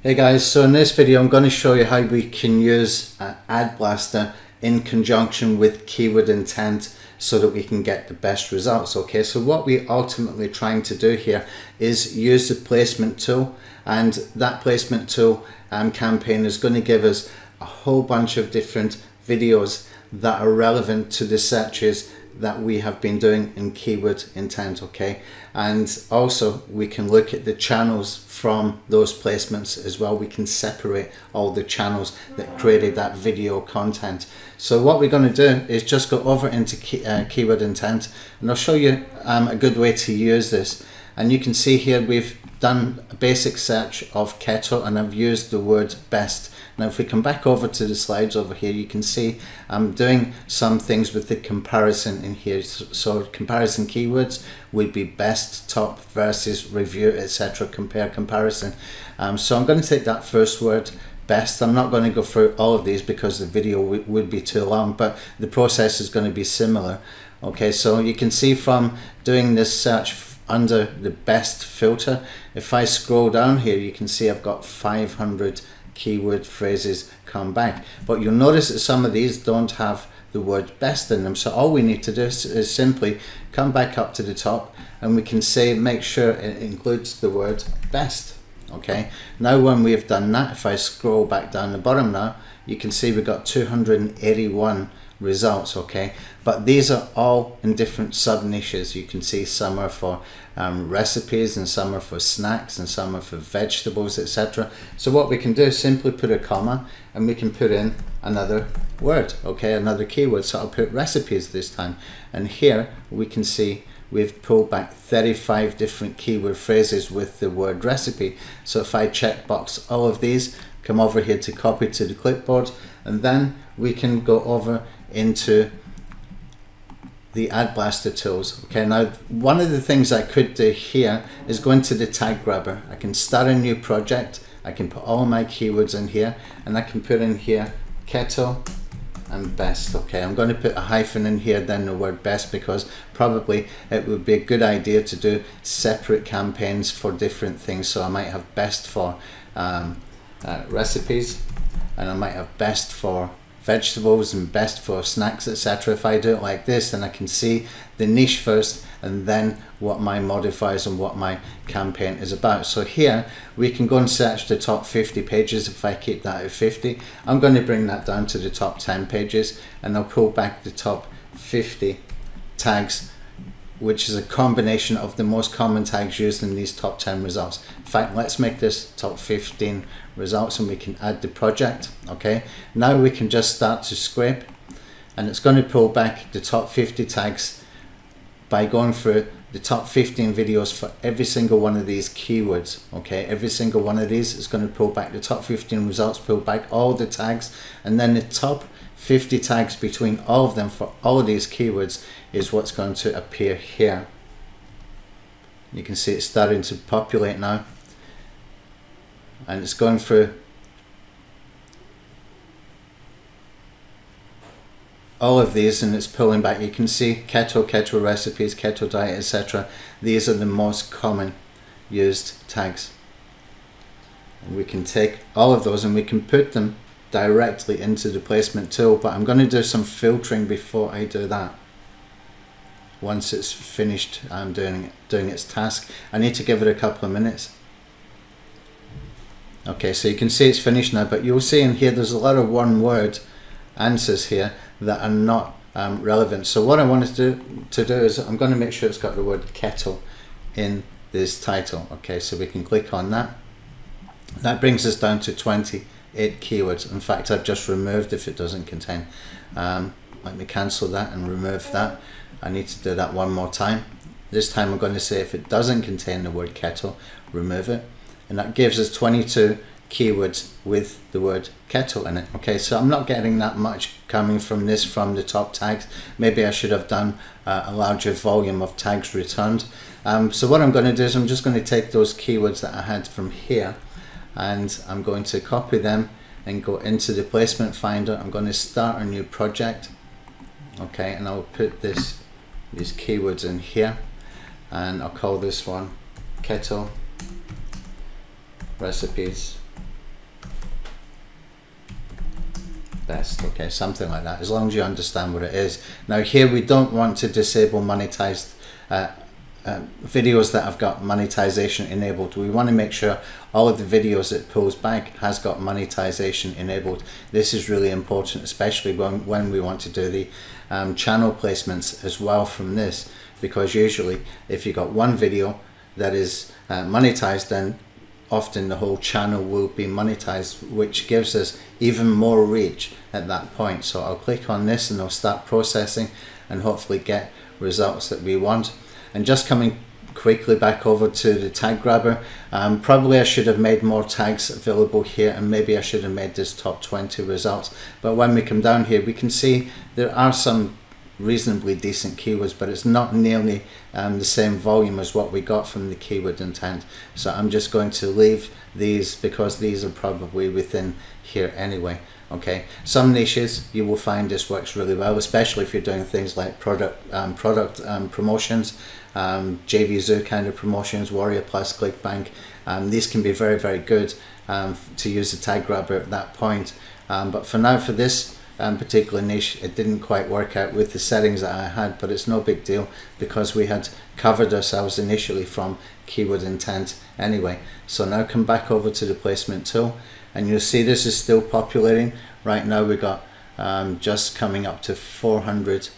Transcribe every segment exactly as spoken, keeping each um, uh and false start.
Hey guys, so in this video I'm going to show you how we can use uh, AdBlasta in conjunction with keyword intent so that we can get the best results. Okay, so what we're ultimately trying to do here is use the placement tool, and that placement tool um, campaign is going to give us a whole bunch of different videos that are relevant to the searches that we have been doing in keyword intent, okay? And also we can look at the channels from those placements as well. We can separate all the channels that created that video content. So what we're gonna do is just go over into key, uh, keyword intent, and I'll show you um, a good way to use this. And you can see here we've done a basic search of keto, and I've used the word best. Now if we come back over to the slides over here, you can see I'm doing some things with the comparison in here. So comparison keywords would be best, top, versus, review, et cetera. Compare, comparison. Um, so I'm going to take that first word, best. I'm not going to go through all of these because the video would be too long, but the process is going to be similar. Okay, so you can see from doing this search under the best filter, if I scroll down here, you can see I've got five hundred keyword phrases come back, but you'll notice that some of these don't have the word best in them. So all we need to do is, is simply come back up to the top, and we can say make sure it includes the word best. Okay, now when we've done that, if I scroll back down the bottom now, you can see we've got two hundred eighty-one results, okay? But these are all in different sub niches. You can see some are for um, recipes, and some are for snacks, and some are for vegetables, et cetera. So what we can do is simply put a comma, and we can put in another word, okay, another keyword. So I'll put recipes this time, and here we can see we've pulled back thirty-five different keyword phrases with the word recipe. So if I checkbox all of these, come over here to copy to the clipboard, and then we can go over into the AdBlasta tools. Okay, now one of the things I could do here is go into the tag grabber. I can start a new project, I can put all my keywords in here, and I can put in here keto and best. Okay, I'm going to put a hyphen in here then the word best, because probably it would be a good idea to do separate campaigns for different things. So I might have best for um, uh, recipes, and I might have best for vegetables, and best for snacks, et cetera. If I do it like this, then I can see the niche first, and then what my modifiers and what my campaign is about. So here we can go and search the top fifty pages. If I keep that at fifty, I'm going to bring that down to the top ten pages, and I'll pull back the top fifty tags, which is a combination of the most common tags used in these top ten results. In fact, let's make this top fifteen results, and we can add the project. Okay, now we can just start to scrape, and it's going to pull back the top fifty tags by going through the top fifteen videos for every single one of these keywords. Okay, every single one of these is going to pull back the top fifteen results, pull back all the tags, and then the top fifty tags between all of them for all of these keywords is what's going to appear here. You can see it's starting to populate now, and it's going through all of these, and it's pulling back. You can see keto, keto recipes, keto diet, et cetera. These are the most common used tags. And we can take all of those, and we can put them directly into the placement tool, but I'm going to do some filtering before I do that. Once it's finished I'm doing doing its task, I need to give it a couple of minutes. Okay, so you can see it's finished now, but you'll see in here there's a lot of one word answers here that are not um, relevant. So what I wanted to do, to do is I'm going to make sure it's got the word keto in this title. Okay, so we can click on that. That brings us down to twenty-eight keywords. In fact, I've just removed if it doesn't contain. Um, let me cancel that and remove that. I need to do that one more time. This time I'm going to say if it doesn't contain the word keto, remove it. And that gives us twenty-two keywords with the word keto in it. Okay, so I'm not getting that much coming from this from the top tags. Maybe I should have done uh, a larger volume of tags returned. Um, so what I'm going to do is I'm just going to take those keywords that I had from here, and I'm going to copy them and go into the placement finder. I'm going to start a new project. Okay, and I'll put this these keywords in here, and I'll call this one keto recipes best, okay, something like that, as long as you understand what it is. Now here we don't want to disable monetized uh, uh, videos that have got monetization enabled. We want to make sure all of the videos that pulls back has got monetization enabled. This is really important, especially when, when we want to do the um, channel placements as well from this, because usually if you got one video that is uh, monetized, then often the whole channel will be monetized, which gives us even more reach at that point. So I'll click on this and I'll start processing and hopefully get results that we want. And just coming quickly back over to the tag grabber, um, probably I should have made more tags available here, and maybe I should have made this top twenty results. But when we come down here, we can see there are some reasonably decent keywords, but it's not nearly um, the same volume as what we got from the keyword intent. So I'm just going to leave these because these are probably within here anyway. Okay, some niches you will find this works really well, especially if you're doing things like product um, product um, promotions, um, jvzoo kind of promotions, Warrior Plus, Clickbank. Um, these can be very very good um, to use the tag grabber at that point. Um, but for now, for this Um, particular niche, it didn't quite work out with the settings that I had, but it's no big deal because we had covered ourselves initially from keyword intent anyway. So now come back over to the placement tool and you'll see this is still populating. Right now we got um, just coming up to four hundred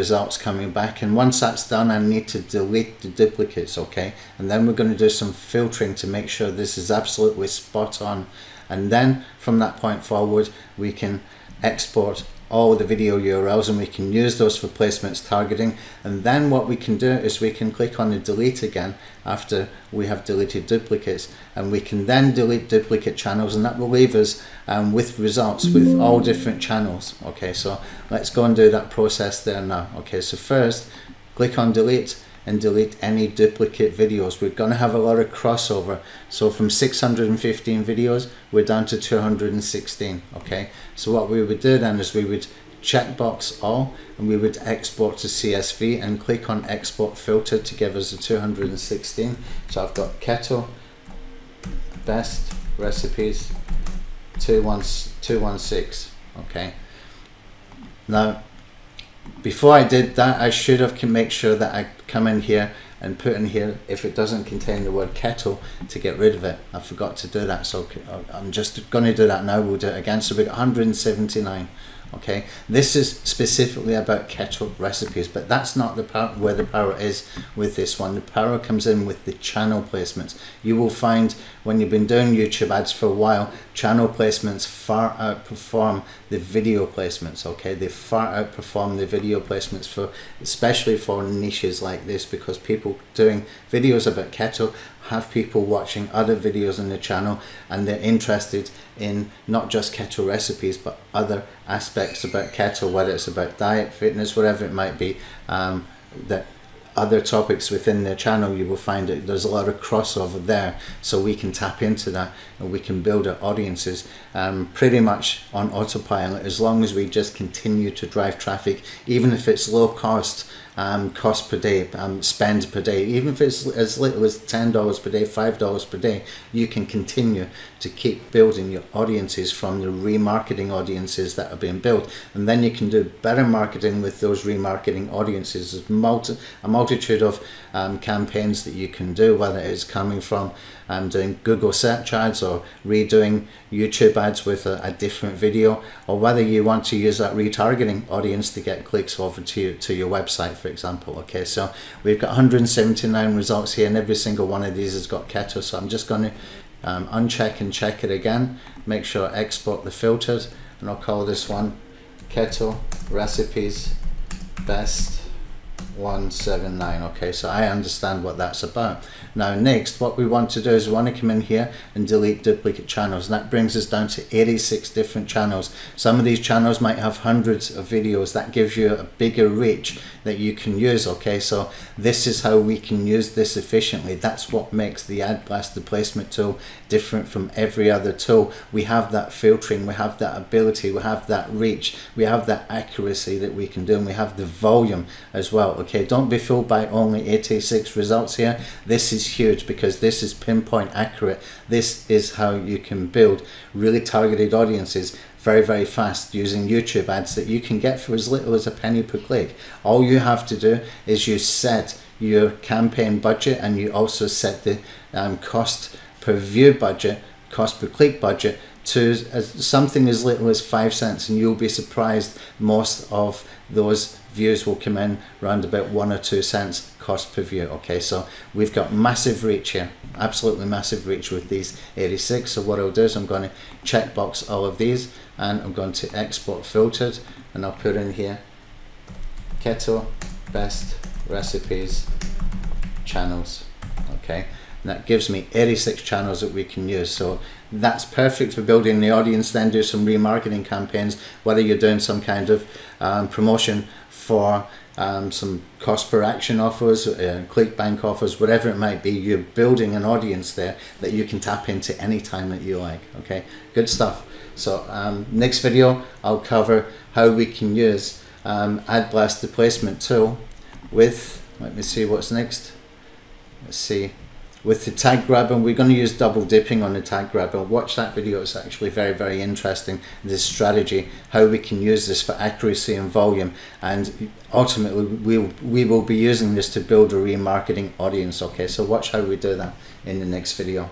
results coming back, and once that's done I need to delete the duplicates, okay, and then we're going to do some filtering to make sure this is absolutely spot on, and then from that point forward we can export all the video U R Ls and we can use those for placements targeting. And then what we can do is we can click on the delete again after we have deleted duplicates, and we can then delete duplicate channels, and that will leave us um, with results with all different channels. Okay, so let's go and do that process there now. Okay, so first click on delete and delete any duplicate videos. We're going to have a lot of crossover, so from six hundred fifteen videos we're down to two hundred sixteen. Okay, so what we would do then is we would checkbox all and we would export to C S V and click on export filter to give us a two hundred sixteen. So I've got keto, best recipes, two sixteen. Okay, now before I did that, I should have can make sure that I come in here and put in here if it doesn't contain the word kettle to get rid of it. I forgot to do that, so I'm just going to do that now. We'll do it again. So we got one hundred seventy-nine. Okay, this is specifically about kettle recipes, but that's not the part where the power is with this one. The power comes in with the channel placements. You will find when you've been doing YouTube ads for a while, channel placements far outperform the video placements. Okay, they far outperform the video placements for, especially for niches like this, because people doing videos about keto have people watching other videos on the channel, and they're interested in not just keto recipes but other aspects about keto, whether it's about diet, fitness, whatever it might be, um, that other topics within their channel. You will find that there's a lot of crossover there, so we can tap into that and we can build our audiences um, pretty much on autopilot, as long as we just continue to drive traffic, even if it's low cost, um, cost per day, um, spend per day, even if it's as little as ten dollars per day, five dollars per day. You can continue to keep building your audiences from the remarketing audiences that are being built, and then you can do better marketing with those remarketing audiences. There's multi a multi multitude of um, campaigns that you can do, whether it's coming from um, doing Google search ads or redoing YouTube ads with a, a different video, or whether you want to use that retargeting audience to get clicks over to, you, to your website, for example. Okay, so we've got one hundred seventy-nine results here, and every single one of these has got keto. So I'm just going to um, uncheck and check it again, make sure I export the filters, and I'll call this one keto recipes best one seventy-nine. Okay, so I understand what that's about. Now next, what we want to do is we want to come in here and delete duplicate channels, and that brings us down to eighty-six different channels. Some of these channels might have hundreds of videos. That gives you a bigger reach that you can use. Okay, so this is how we can use this efficiently. That's what makes the AdBlasta placement tool different from every other tool. We have that filtering, we have that ability, we have that reach, we have that accuracy that we can do, and we have the volume as well. Okay, don't be fooled by only eighty-six results here. This is huge because this is pinpoint accurate. This is how you can build really targeted audiences very, very fast using YouTube ads that you can get for as little as a penny per click. All you have to do is you set your campaign budget, and you also set the um, cost per view budget, cost per click budget, to something as little as five cents, and you'll be surprised most of those views will come in around about one or two cents cost per view. Okay, so we've got massive reach here, absolutely massive reach with these eighty-six. So what I'll do is I'm going to checkbox all of these, and I'm going to export filtered, and I'll put in here keto best recipes channels. Okay, and that gives me eighty-six channels that we can use. So that's perfect for building the audience. Then do some remarketing campaigns, whether you're doing some kind of um, promotion for um, some cost per action offers, uh, clickbank offers, whatever it might be. You're building an audience there that you can tap into anytime that you like. Okay, good stuff. So um, next video I'll cover how we can use um, AdBlasta, the placement tool, with, let me see what's next, let's see, with the tag grabber. We're going to use double dipping on the tag grabber. Watch that video, it's actually very, very interesting, this strategy, how we can use this for accuracy and volume, and ultimately we we'll, we will be using this to build a remarketing audience. Okay, so watch how we do that in the next video.